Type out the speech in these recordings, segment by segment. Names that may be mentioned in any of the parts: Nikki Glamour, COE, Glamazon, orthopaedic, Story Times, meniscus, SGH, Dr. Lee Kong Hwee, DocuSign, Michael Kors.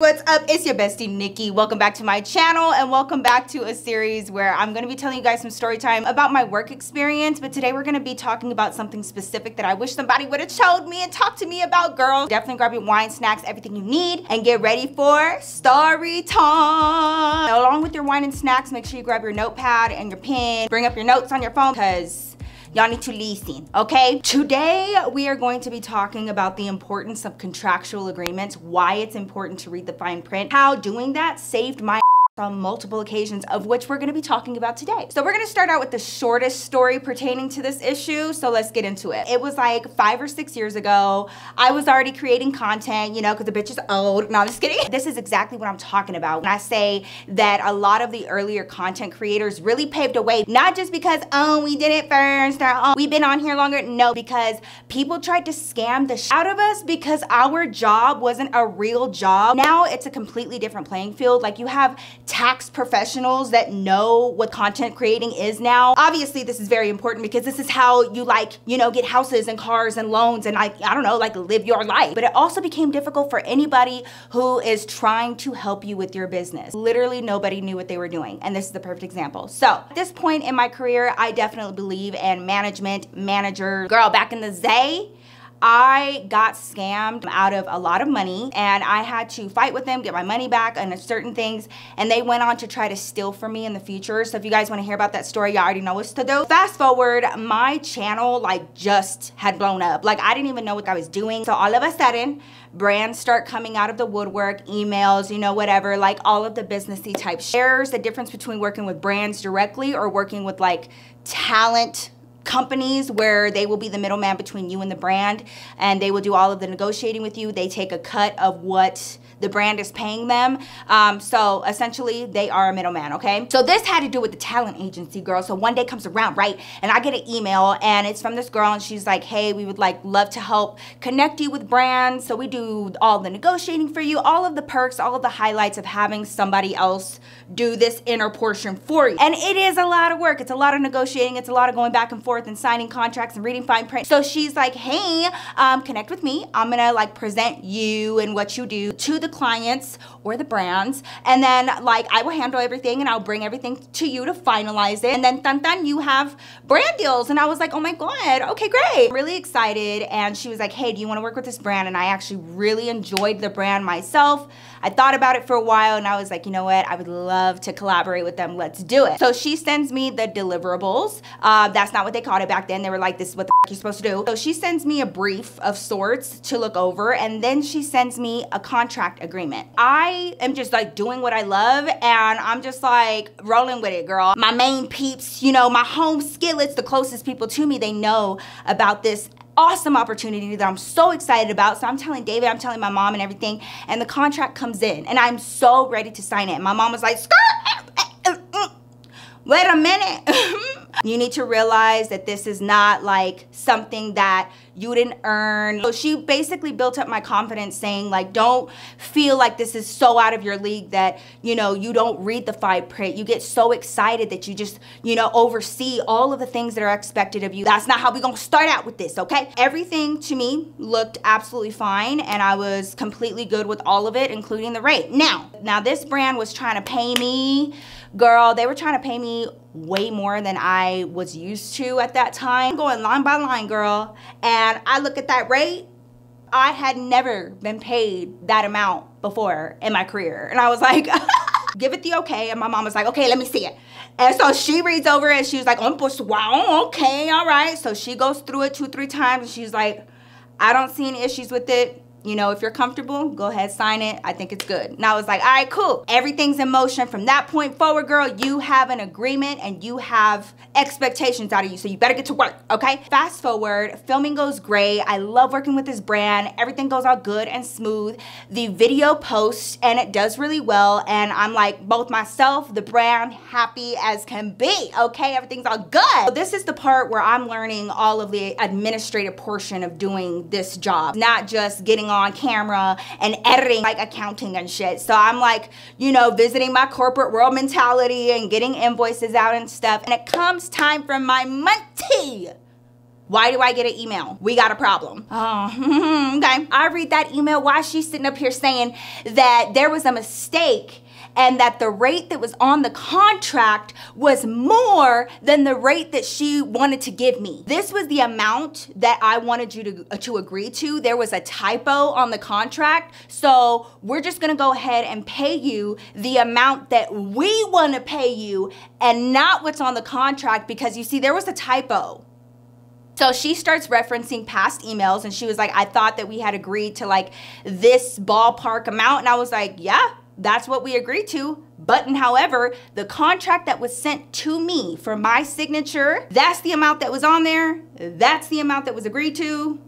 What's up? It's your bestie Nikki. Welcome back to my channel and welcome back to a series where I'm going to be telling you guys some story time about my work experience, but today we're going to be talking about something specific that I wish somebody would have told me and talked to me about, girl. Definitely grab your wine, snacks, everything you need, and get ready for story time. Now, along with your wine and snacks, make sure you grab your notepad and your pen. Bring up your notes on your phone because y'all need to listen, okay? Today, we are going to be talking about the importance of contractual agreements, why it's important to read the fine print, how doing that saved my on multiple occasions, of which we're gonna be talking about today. So we're gonna start out with the shortest story pertaining to this issue, so let's get into it. It was like 5 or 6 years ago. I was already creating content, you know, cause the bitch is old. No, I'm just kidding. This is exactly what I'm talking about when I say that a lot of the earlier content creators really paved the way, not just because, oh, we did it first, or oh, we've been on here longer. No, because people tried to scam the shit out of us because our job wasn't a real job. Now it's a completely different playing field. Like you have tax professionals that know what content creating is now. Obviously, this is very important because this is how you get houses and cars and loans and live your life. But it also became difficult for anybody who is trying to help you with your business. Literally nobody knew what they were doing. And this is the perfect example. So at this point in my career, I definitely believe in management, managers. Girl, back in the day, I got scammed out of a lot of money and I had to fight with them, get my money back and certain things, and they went on to try to steal from me in the future. So if you guys wanna hear about that story, y'all already know what to do. Fast forward, my channel just had blown up. I didn't even know what I was doing. So all of a sudden, brands start coming out of the woodwork, emails, whatever, all of the businessy type shares. The difference between working with brands directly or working with talent companies where they will be the middleman between you and the brand, and they will do all of the negotiating with you. They take a cut of what the brand is paying them. So essentially they are a middleman, okay? So this had to do with the talent agency, girl. So one day comes around, right? And I get an email and it's from this girl and she's like, hey, we would love to help connect you with brands. So we do all the negotiating for you, all of the perks, all of the highlights of having somebody else do this inner portion for you. And it is a lot of work. It's a lot of negotiating. It's a lot of going back and forth and signing contracts and reading fine print. So she's like, hey, connect with me. I'm gonna present you and what you do to the clients or the brands, and then I will handle everything and I'll bring everything to you to finalize it, and then you have brand deals. And I was like, oh my god, okay, great, really excited. And she was like, hey, do you want to work with this brand? And I actually really enjoyed the brand myself. I thought about it for a while and I was like, you know what, I would love to collaborate with them, let's do it. So she sends me the deliverables, that's not what they called it back then, they were like, this is what the you're supposed to do. So she sends me a brief of sorts to look over, and then she sends me a contract agreement. I am just doing what I love and I'm just rolling with it, girl. My main peeps, my home skillets, the closest people to me, they know about this awesome opportunity that I'm so excited about. So I'm telling David, I'm telling my mom and everything, and the contract comes in and I'm so ready to sign it. My mom was like, wait a minute. You need to realize that this is not something that you didn't earn. So she basically built up my confidence saying don't feel like this is so out of your league that, you don't read the fine print. You get so excited that you just, oversee all of the things that are expected of you. That's not how we're gonna start out with this, okay? Everything to me looked absolutely fine and I was completely good with all of it, including the rate. Now this brand was trying to pay me, girl, they were trying to pay me way more than I was used to at that time. I'm going line by line, girl, and I look at that rate, I had never been paid that amount before in my career. And I was like, give it the okay. And my mom was like, okay, let me see it. And so she reads over it and she was like, wow, okay, all right. So she goes through it 2-3 times and she's like, I don't see any issues with it. If you're comfortable, go ahead, sign it. I think it's good. And I was like, all right, cool. Everything's in motion. From that point forward, girl, you have an agreement and you have expectations out of you. So you better get to work, okay? Fast forward, filming goes great. I love working with this brand. Everything goes all good and smooth. The video posts and it does really well. And I'm both myself, the brand, happy as can be, okay? Everything's all good. So this is the part where I'm learning all of the administrative portion of doing this job, not just getting on camera and editing accounting and shit. So I'm visiting my corporate world mentality and getting invoices out and stuff, and it comes time for my monthly Why do I get an email? We got a problem. Oh, okay. I read that email. Why is she sitting up here saying that there was a mistake and that the rate that was on the contract was more than the rate that she wanted to give me? This was the amount that I wanted you to agree to. There was a typo on the contract, so we're just gonna go ahead and pay you the amount that we wanna pay you and not what's on the contract, because you see, there was a typo. So she starts referencing past emails and she was like, I thought that we had agreed to like this ballpark amount. And I was like, yeah, that's what we agreed to. But however, the contract that was sent to me for my signature, that's the amount that was on there. That's the amount that was agreed to.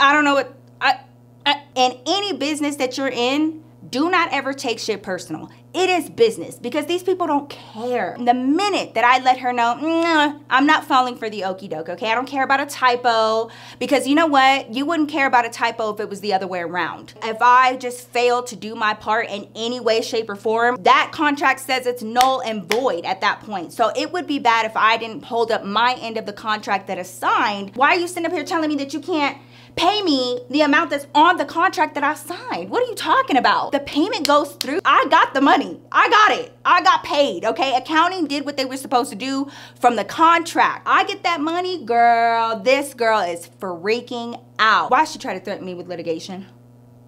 I don't know what, in any business that you're in, do not ever take shit personal. It is business, because these people don't care. The minute that I let her know, I'm not falling for the okie doke, okay? I don't care about a typo, because you know what? You wouldn't care about a typo if it was the other way around. If I just fail to do my part in any way, shape, or form, that contract says it's null and void at that point. So it would be bad if I didn't hold up my end of the contract that is signed. Why are you sitting up here telling me that you can't pay me the amount that's on the contract that I signed? What are you talking about? The payment goes through. I got the money. I got it. I got paid, okay? Accounting did what they were supposed to do from the contract. I get that money, girl. This girl is freaking out. Why is she trying to threaten me with litigation?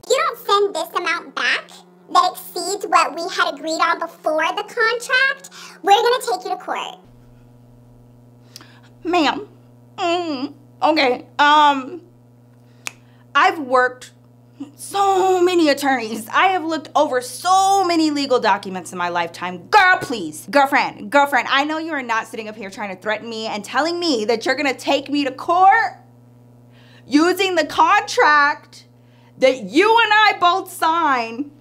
You don't send this amount back that exceeds what we had agreed on before the contract, we're gonna take you to court. Ma'am, okay, I've worked so many attorneys. I have looked over so many legal documents in my lifetime. Girl, please. Girlfriend, I know you are not sitting up here trying to threaten me and telling me that you're gonna take me to court using the contract that you and I both signed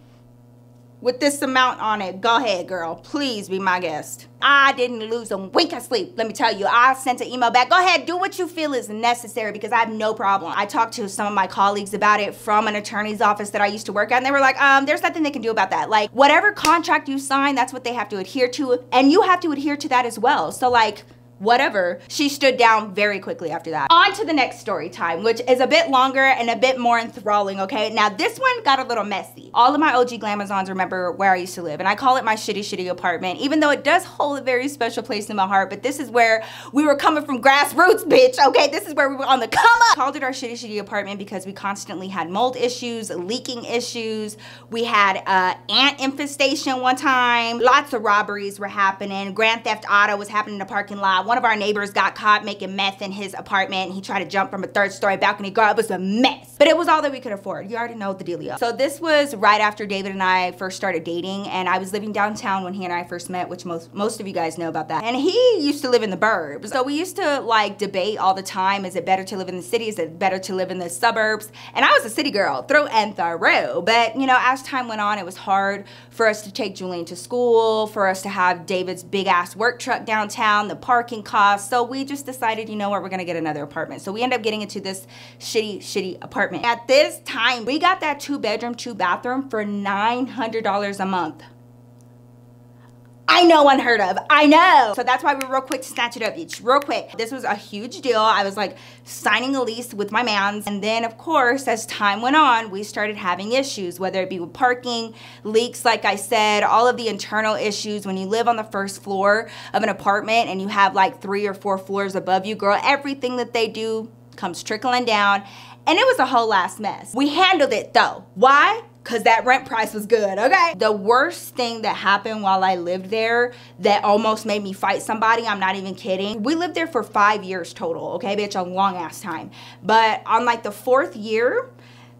with this amount on it. Go ahead, girl. Please be my guest. I didn't lose a wink of sleep. Let me tell you, I sent an email back. Go ahead, do what you feel is necessary, because I have no problem. I talked to some of my colleagues about it from an attorney's office that I used to work at, and they were like, there's nothing they can do about that. Like, whatever contract you sign, that's what they have to adhere to, and you have to adhere to that as well. So like, whatever. She stood down very quickly after that. On to the next story time, which is a bit longer and a bit more enthralling, okay? Now this one got a little messy. All of my OG Glamazons remember where I used to live, and I call it my shitty, shitty apartment, even though it does hold a very special place in my heart, but this is where we were coming from grassroots, bitch, okay? This is where we were on the come up. Called it our shitty, shitty apartment because we constantly had mold issues, leaking issues. We had ant infestation one time. Lots of robberies were happening. Grand Theft Auto was happening in the parking lot. One of our neighbors got caught making meth in his apartment. He tried to jump from a third-story balcony. Girl, it was a mess. But it was all that we could afford. You already know the dealio. So this was right after David and I first started dating, and I was living downtown when he and I first met, which most of you guys know about that. And he used to live in the burbs. So we used to like debate all the time, is it better to live in the city? Is it better to live in the suburbs? And I was a city girl through and through. But you know, as time went on, it was hard for us to take Julian to school, for us to have David's big ass work truck downtown, the parking cost. So we just decided, you know what, we're gonna get another apartment. So we end up getting into this shitty, shitty apartment. At this time, we got that 2-bedroom, 2-bathroom for $900 a month. I know, unheard of, I know. So that's why we're real quick to snatch it up, each real quick. This was a huge deal. I was like signing a lease with my mans. And then of course, as time went on, we started having issues, whether it be with parking, leaks, like I said, all of the internal issues. When you live on the first floor of an apartment and you have like 3 or 4 floors above you, girl, everything that they do comes trickling down. And it was a whole ass mess. We handled it though. Why? Cause that rent price was good, okay? The worst thing that happened while I lived there that almost made me fight somebody, I'm not even kidding. We lived there for 5 years total, okay, bitch, a long ass time. But on like the 4th year,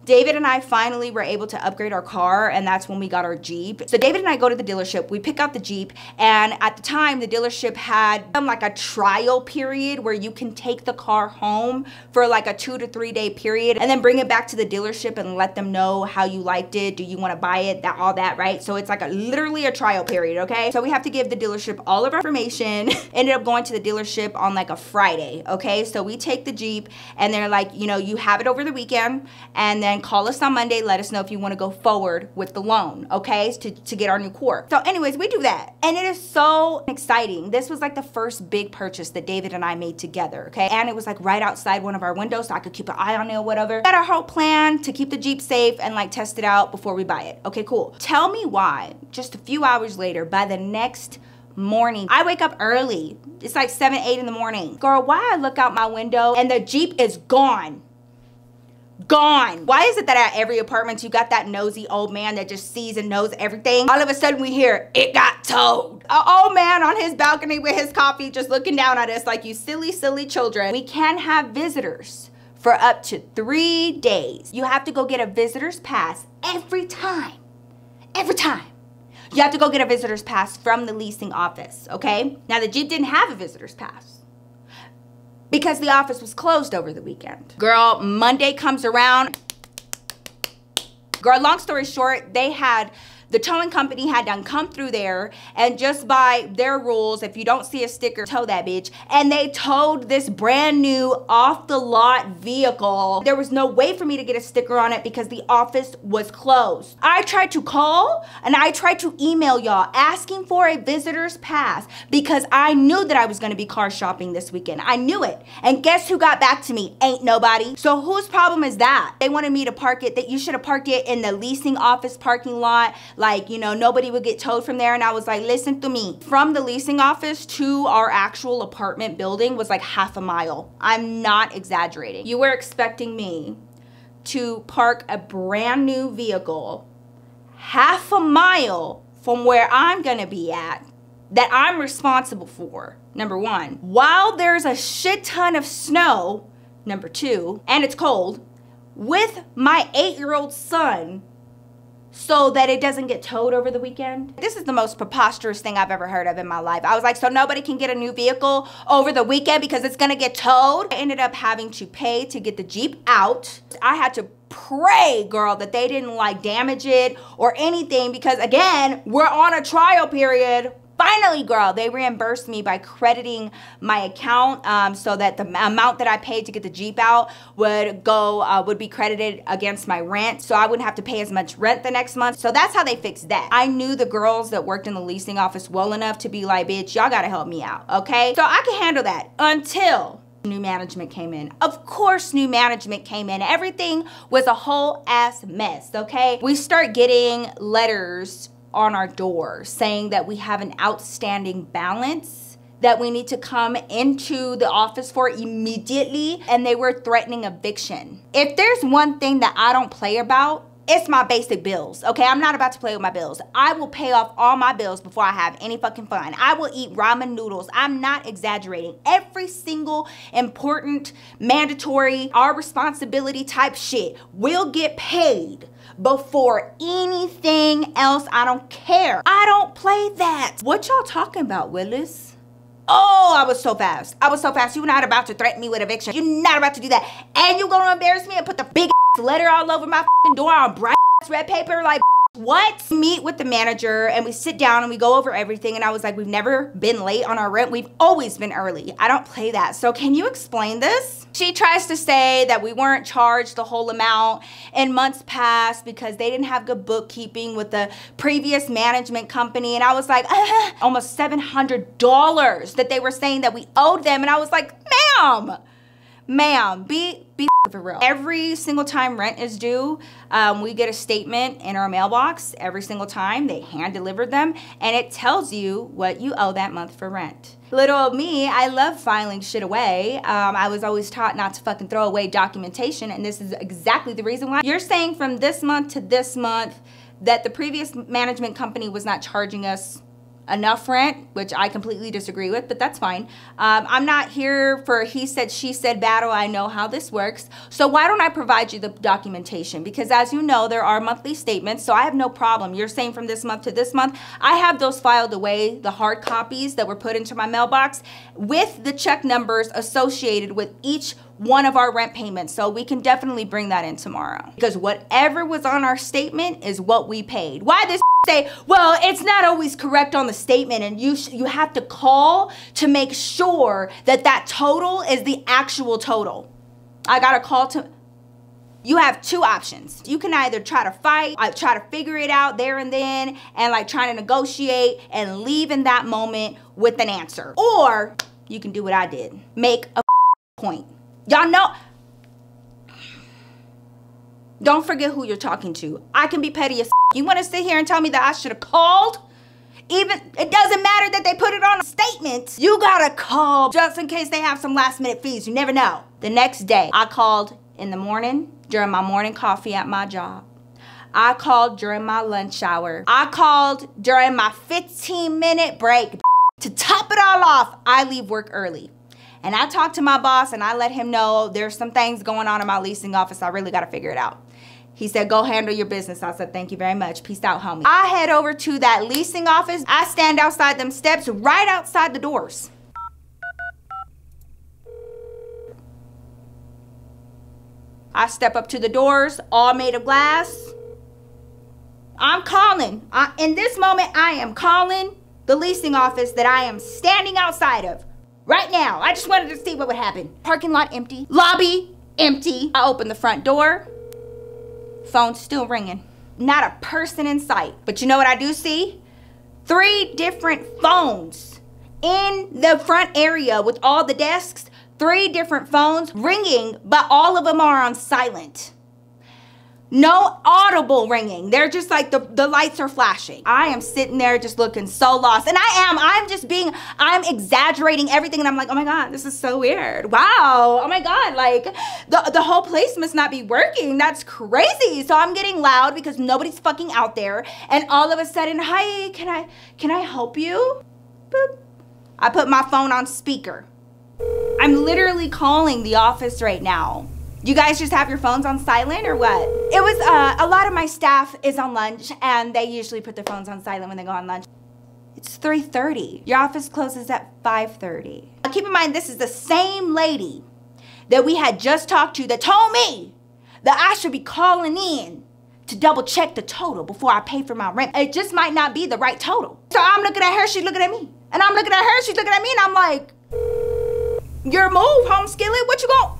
David and I finally were able to upgrade our car, and that's when we got our Jeep. So David and I go to the dealership, we pick out the Jeep, and at the time the dealership had like a trial period where you can take the car home for like a 2 to 3 day period and then bring it back to the dealership and let them know how you liked it, do you wanna buy it, that, all that, right? So it's like a literally a trial period, okay? So we have to give the dealership all of our information. Ended up going to the dealership on like a Friday, okay? So we take the Jeep and they're like, you know, you have it over the weekend, and then and call us on Monday. Let us know if you want to go forward with the loan, okay, to get our new core. So anyways, we do that. And it is so exciting. This was like the first big purchase that David and I made together, okay? And it was like right outside one of our windows so I could keep an eye on it or whatever. We had our whole plan to keep the Jeep safe and like test it out before we buy it. Okay, cool. Tell me why, just a few hours later, by the next morning. I wake up early. It's like 7, 8 in the morning. Girl, why I look out my window and the Jeep is gone. Gone. Why is it that at every apartment you got that nosy old man that just sees and knows everything? All of a sudden we hear, it got towed. An old man on his balcony with his coffee just looking down at us like, you silly, silly children. We can have visitors for up to 3 days. You have to go get a visitor's pass every time. Every time. You have to go get a visitor's pass from the leasing office, okay? Now the Jeep didn't have a visitor's pass because the office was closed over the weekend. Girl, Monday comes around. Girl, long story short, they had, the towing company had done come through there, and just by their rules, if you don't see a sticker, tow that bitch. And they towed this brand new off the lot vehicle. There was no way for me to get a sticker on it because the office was closed. I tried to call and I tried to email y'all asking for a visitor's pass because I knew that I was gonna be car shopping this weekend. I knew it. And guess who got back to me? Ain't nobody. So whose problem is that? They wanted me to park it, that you should have parked it in the leasing office parking lot. Like, you know, nobody would get towed from there. And I was like, listen to me. From the leasing office to our actual apartment building was like half a mile. I'm not exaggerating. You were expecting me to park a brand new vehicle half a mile from where I'm gonna be at, that I'm responsible for, number one. While there's a shit ton of snow, number two, and it's cold, with my 8-year-old son, so that it doesn't get towed over the weekend. This is the most preposterous thing I've ever heard of in my life. I was like, so nobody can get a new vehicle over the weekend because it's gonna get towed? I ended up having to pay to get the Jeep out. I had to pray, girl, that they didn't like damage it or anything because again, we're on a trial period. Finally, girl, they reimbursed me by crediting my account so that the amount that I paid to get the Jeep out would go, would be credited against my rent. So I wouldn't have to pay as much rent the next month. So that's how they fixed that. I knew the girls that worked in the leasing office well enough to be like, bitch, y'all gotta help me out, okay? So I can handle that until new management came in. Of course new management came in. Everything was a whole ass mess, okay? We start getting letters on our door saying that we have an outstanding balance that we need to come into the office for immediately, and they were threatening eviction. If there's one thing that I don't play about, it's my basic bills, okay? I'm not about to play with my bills. I will pay off all my bills before I have any fucking fun. I will eat ramen noodles. I'm not exaggerating. Every single important, mandatory, our responsibility type shit will get paid before anything else. I don't care. I don't play that. What y'all talking about, Willis? Oh, I was so fast. I was so fast. You're not about to threaten me with eviction. You're not about to do that. And you're gonna embarrass me and put the big letter all over my door on bright red paper, like what? Meet with the manager and we sit down and we go over everything, and I was like, we've never been late on our rent. We've always been early. I don't play that. So can you explain this? She tries to say that we weren't charged the whole amount in months past because they didn't have good bookkeeping with the previous management company. And I was like, almost $700 that they were saying that we owed them. And I was like, ma'am, be for real. Every single time rent is due, we get a statement in our mailbox every single time. They hand delivered them, and it tells you what you owe that month for rent. Little old me, I love filing shit away. I was always taught not to fucking throw away documentation, and this is exactly the reason why. You're saying from this month to this month that the previous management company was not charging us enough rent, which I completely disagree with, but that's fine. I'm not here for he said, she said battle. I know how this works. So why don't I provide you the documentation? Because as you know, there are monthly statements, so I have no problem. You're saying from this month to this month, I have those filed away, the hard copies that were put into my mailbox with the check numbers associated with each one of our rent payments. So we can definitely bring that in tomorrow because whatever was on our statement is what we paid. Why this say, well, it's not always correct on the statement, and you have to call to make sure that that total is the actual total. I got a call to, you have two options. You can either try to fight, like try to figure it out there and then, and like try to negotiate and leave in that moment with an answer. Or you can do what I did, make a point. Y'all know, don't forget who you're talking to. I can be petty as you wanna sit here and tell me that I should've called? Even, it doesn't matter that they put it on a statement. You gotta call just in case they have some last minute fees, you never know. The next day, I called in the morning, during my morning coffee at my job. I called during my lunch hour. I called during my 15-minute break. To top it all off, I leave work early. And I talked to my boss and I let him know there's some things going on in my leasing office. I really gotta figure it out. He said, go handle your business. I said, thank you very much. Peace out, homie. I head over to that leasing office. I stand outside them steps, right outside the doors. I step up to the doors, all made of glass. I'm calling. In this moment, I am calling the leasing office that I am standing outside of right now. I just wanted to see what would happen. Parking lot empty, lobby empty. I open the front door, phone still ringing. Not a person in sight, but you know what I do see? 3 different phones in the front area with all the desks. 3 different phones ringing, but all of them are on silent. No audible ringing. They're just like the lights are flashing. I am sitting there just looking so lost. And I'm exaggerating everything. And I'm like, oh my God, this is so weird. Wow, oh my God, like the whole place must not be working. That's crazy. So I'm getting loud because nobody's fucking out there. And all of a sudden, hi, can I help you? Boop. I put my phone on speaker. I'm literally calling the office right now. You guys just have your phones on silent or what? It was, a lot of my staff is on lunch and they usually put their phones on silent when they go on lunch. It's 3:30. Your office closes at 5:30. Now keep in mind, this is the same lady that we had just talked to that told me that I should be calling in to double check the total before I pay for my rent. It just might not be the right total. So I'm looking at her, she's looking at me. And I'm looking at her, she's looking at me, and I'm like, your move, home skillet, what you gon'?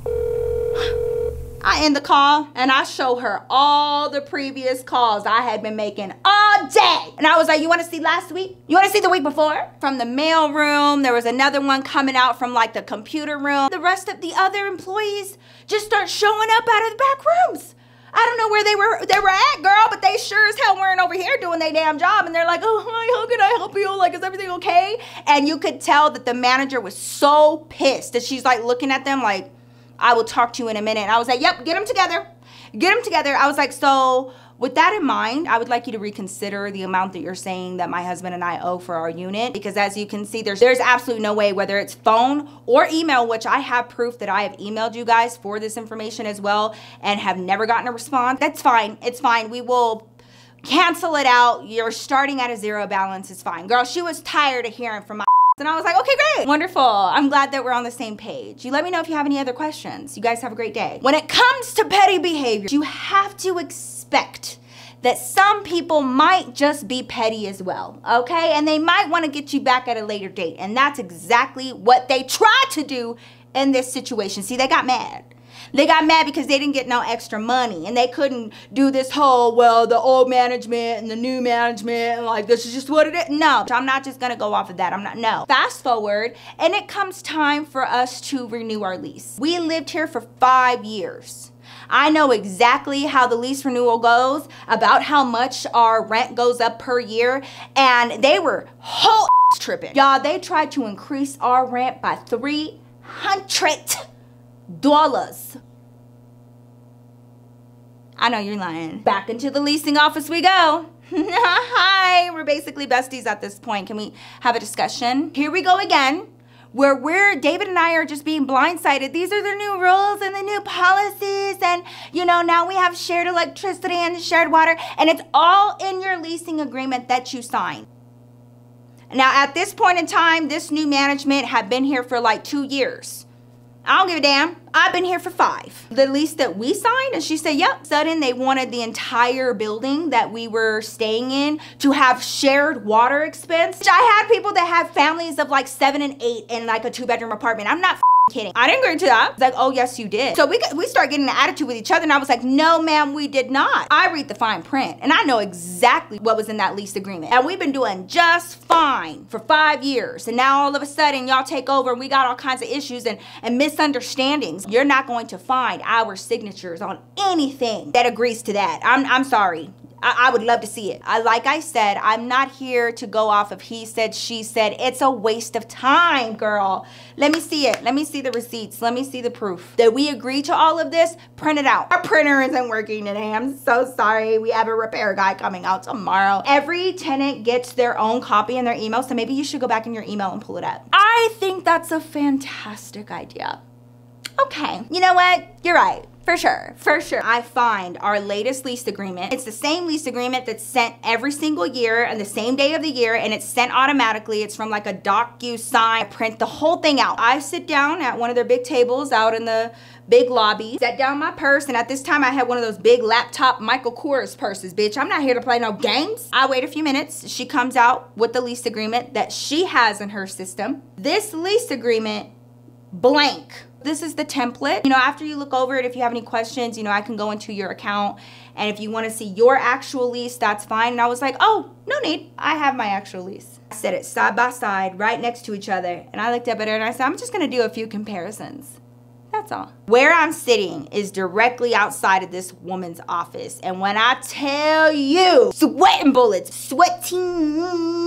I end the call and I show her all the previous calls I had been making all day. And I was like, you wanna see last week? You wanna see the week before? From the mail room, there was another one coming out from like the computer room. The rest of the other employees just start showing up out of the back rooms. I don't know where they were at, girl, but they sure as hell weren't over here doing their damn job. And they're like, oh, hi, how can I help you? Like, is everything okay? And you could tell that the manager was so pissed that she's like looking at them like, I will talk to you in a minute. And I was like, yep, get them together. Get them together. I was like, so with that in mind, I would like you to reconsider the amount that you're saying that my husband and I owe for our unit. Because as you can see, there's absolutely no way, whether it's phone or email, which I have proof that I have emailed you guys for this information as well and have never gotten a response. That's fine, it's fine. We will cancel it out. You're starting at a zero balance, it's fine. Girl, she was tired of hearing from my and I was like, okay, great, wonderful. I'm glad that we're on the same page. You let me know if you have any other questions. You guys have a great day. When it comes to petty behavior, you have to expect that some people might just be petty as well, okay? And they might wanna get you back at a later date. And that's exactly what they tried to do in this situation. See, they got mad. They got mad because they didn't get no extra money and they couldn't do this whole, well, the old management and the new management, and like, this is just what it is. No, I'm not just gonna go off of that. I'm not, no. Fast forward, and it comes time for us to renew our lease. We lived here for 5 years. I know exactly how the lease renewal goes, about how much our rent goes up per year, and they were whole ass tripping. Y'all, they tried to increase our rent by $300. I know you're lying. Back into the leasing office we go. Hi, we're basically besties at this point. Can we have a discussion? Here we go again, where David and I are just being blindsided. These are the new rules and the new policies, and you know, now we have shared electricity and shared water, and it's all in your leasing agreement that you sign. Now at this point in time, this new management had been here for like 2 years. I don't give a damn. I've been here for 5. The lease that we signed, and she said, yep. Sudden, they wanted the entire building that we were staying in to have shared water expense. I had people that have families of like 7 and 8 in like a 2-bedroom apartment. I'm not kidding. I didn't agree to that. It's like, oh yes you did. So we start getting an attitude with each other, and I was like, no ma'am, we did not. I read the fine print and I know exactly what was in that lease agreement, and we've been doing just fine for 5 years, and now all of a sudden y'all take over and we got all kinds of issues and misunderstandings. You're not going to find our signatures on anything that agrees to that. I'm sorry. I would love to see it. Like I said, I'm not here to go off of he said, she said. It's a waste of time, girl. Let me see it. Let me see the receipts. Let me see the proof that we agree to all of this. Print it out. Our printer isn't working today. I'm so sorry. We have a repair guy coming out tomorrow. Every tenant gets their own copy in their email, so maybe you should go back in your email and pull it up. I think that's a fantastic idea. Okay, you know what? You're right. For sure, for sure. I find our latest lease agreement, it's the same lease agreement that's sent every single year and the same day of the year, and it's sent automatically. It's from like a DocuSign. I print the whole thing out. I sit down at one of their big tables out in the big lobby, set down my purse, and at this time I had one of those big laptop Michael Kors purses, bitch. I'm not here to play no games. I wait a few minutes. She comes out with the lease agreement that she has in her system. This lease agreement, blank. This is the template. You know, after you look over it, if you have any questions, you know, I can go into your account, and if you want to see your actual lease, that's fine. And I was like, oh, no need. I have my actual lease. I set it side by side right next to each other, and I looked up at her and I said, I'm just going to do a few comparisons. That's all. Where I'm sitting is directly outside of this woman's office. And when I tell you, sweating bullets, sweating.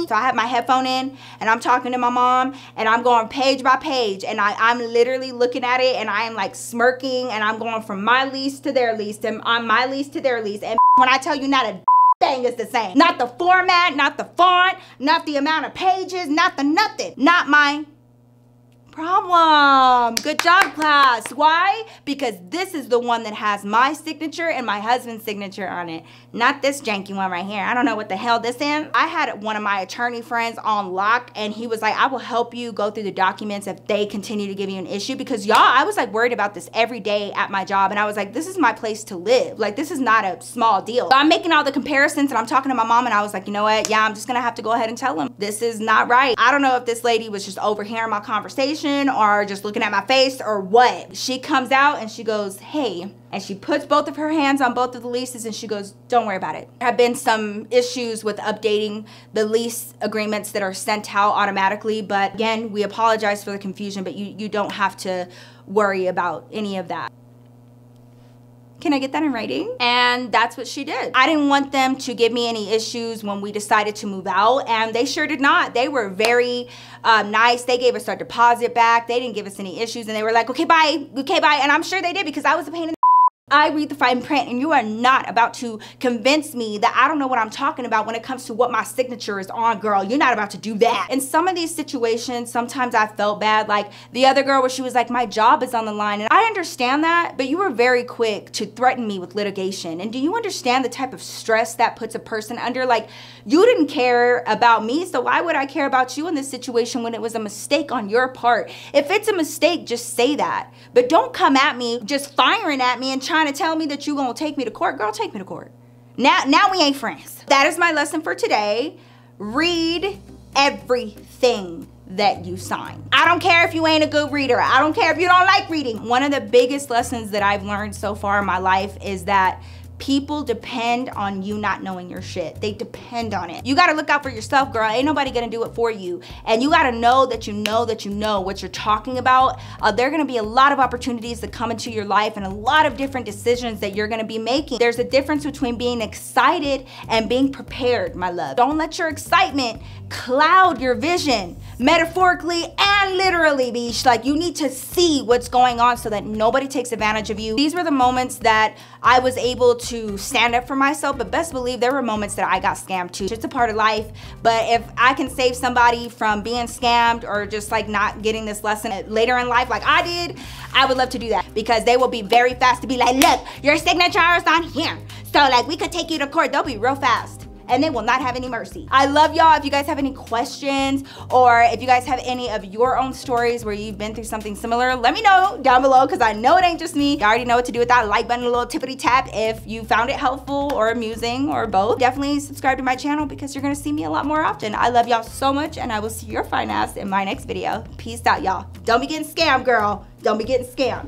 So I have my headphone in and I'm talking to my mom and I'm going page by page, and I'm literally looking at it and I am like smirking, and I'm going from my lease to their lease and on my lease to their lease. And when I tell you, not a thing is the same. Not the format, not the font, not the amount of pages, not the nothing. Not my problem. Good job, class. Why? Because this is the one that has my signature and my husband's signature on it, not this janky one right here. I don't know what the hell this is. I had one of my attorney friends on lock, and he was like, I will help you go through the documents if they continue to give you an issue, because y'all, I was like worried about this every day at my job, and I was like, this is my place to live. Like, this is not a small deal. So I'm making all the comparisons and I'm talking to my mom, and I was like, you know what? Yeah, I'm just gonna have to go ahead and tell him this is not right. I don't know if this lady was just overhearing my conversation or just looking at my face or what. She comes out and she goes, hey, and she puts both of her hands on both of the leases and she goes, don't worry about it. There have been some issues with updating the lease agreements that are sent out automatically, but again, we apologize for the confusion, but you don't have to worry about any of that. Can I get that in writing? And that's what she did. I didn't want them to give me any issues when we decided to move out, and they sure did not. They were very nice. They gave us our deposit back. They didn't give us any issues, and they were like, okay, bye, and I'm sure they did, because I was a pain in the I read the fine print, and you are not about to convince me that I don't know what I'm talking about when it comes to what my signature is on, girl. You're not about to do that. In some of these situations, sometimes I felt bad, like the other girl where she was like, my job is on the line, and I understand that, but you were very quick to threaten me with litigation, and do you understand the type of stress that puts a person under? Like, you didn't care about me, so why would I care about you in this situation when it was a mistake on your part? If it's a mistake, just say that, but don't come at me just firing at me and trying to tell me that you gonna take me to court. Girl, take me to court. Now we ain't friends. That is my lesson for today. Read everything that you sign. I don't care if you ain't a good reader. I don't care if you don't like reading. One of the biggest lessons that I've learned so far in my life is that people depend on you not knowing your shit. They depend on it. You gotta look out for yourself, girl. Ain't nobody gonna do it for you. And you gotta know that you know that you know what you're talking about. There are gonna be a lot of opportunities that come into your life and a lot of different decisions that you're gonna be making. There's a difference between being excited and being prepared, my love. Don't let your excitement cloud your vision, metaphorically and literally, bitch. Like, you need to see what's going on so that nobody takes advantage of you. These were the moments that I was able to stand up for myself, but best believe there were moments that I got scammed too. It's a part of life, but if I can save somebody from being scammed or just like not getting this lesson later in life like I did, I would love to do that, because they will be very fast to be like, look, your signature is on here, so like we could take you to court. They'll be real fast. and they will not have any mercy. I love y'all. If you guys have any questions, or if you guys have any of your own stories where you've been through something similar, let me know down below, because I know it ain't just me. Y'all already know what to do with that like button, a little tippity tap if you found it helpful or amusing or both. Definitely subscribe to my channel because you're gonna see me a lot more often. I love y'all so much, and I will see your fine ass in my next video. Peace out, y'all. Don't be getting scammed, girl. Don't be getting scammed.